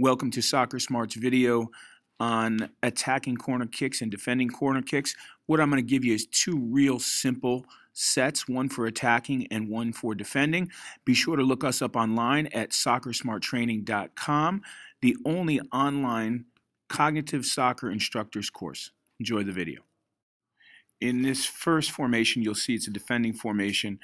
Welcome to Soccer Smart's video on attacking corner kicks and defending corner kicks. What I'm going to give you is two real simple sets, one for attacking and one for defending. Be sure to look us up online at SoccerSmartTraining.com, the only online cognitive soccer instructors course. Enjoy the video. In this first formation, you'll see it's a defending formation.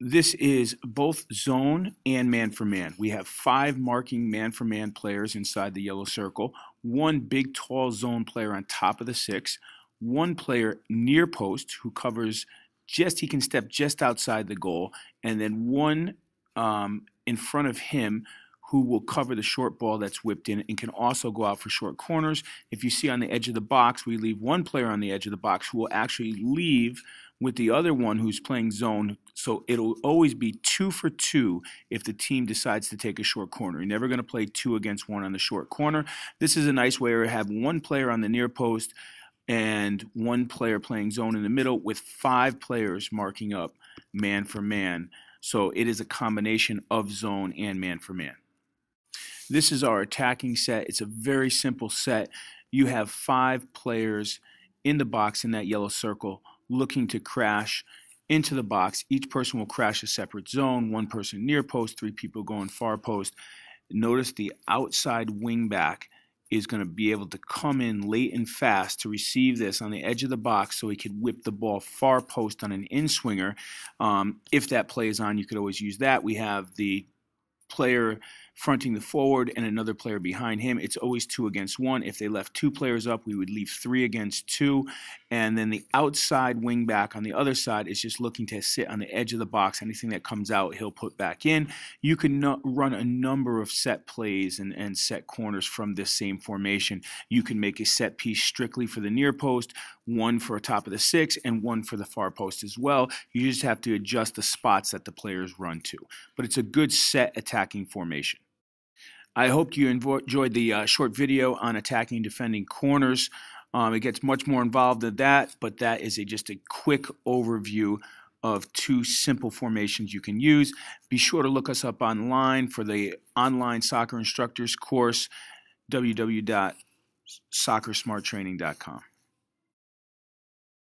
This is both zone and man-for-man. We have five marking man-for-man players inside the yellow circle, one big tall zone player on top of the six, one player near post who covers just, he can step just outside the goal, and then one in front of him who will cover the short ball that's whipped in and can also go out for short corners. If you see on the edge of the box, we leave one player on the edge of the box who will actually leave with the other one who's playing zone, so it'll always be 2 for 2 if the team decides to take a short corner. You're never going to play 2 against 1 on the short corner. This is a nice way to have one player on the near post and one player playing zone in the middle with 5 players marking up man for man. So it is a combination of zone and man for man. This is our attacking set. It's a very simple set. You have 5 players in the box in that yellow circle looking to crash into the box. Each person will crash a separate zone, one person near post, 3 people going far post. Notice the outside wing back is going to be able to come in late and fast to receive this on the edge of the box so he could whip the ball far post on an in-swinger. If that play is on, you could always use that. We have the player fronting the forward and another player behind him. It's always 2 against 1. If they left 2 players up, we would leave 3 against 2. And then the outside wing back on the other side is just looking to sit on the edge of the box. Anything that comes out, he'll put back in. You can run a number of set plays and set corners from this same formation. You can make a set piece strictly for the near post, one for top of the six, and one for the far post as well. You just have to adjust the spots that the players run to. But it's a good set attacking formation. I hope you enjoyed the short video on attacking and defending corners. It gets much more involved than that, but that is just a quick overview of 2 simple formations you can use. Be sure to look us up online for the online soccer instructors course, www.soccersmarttraining.com.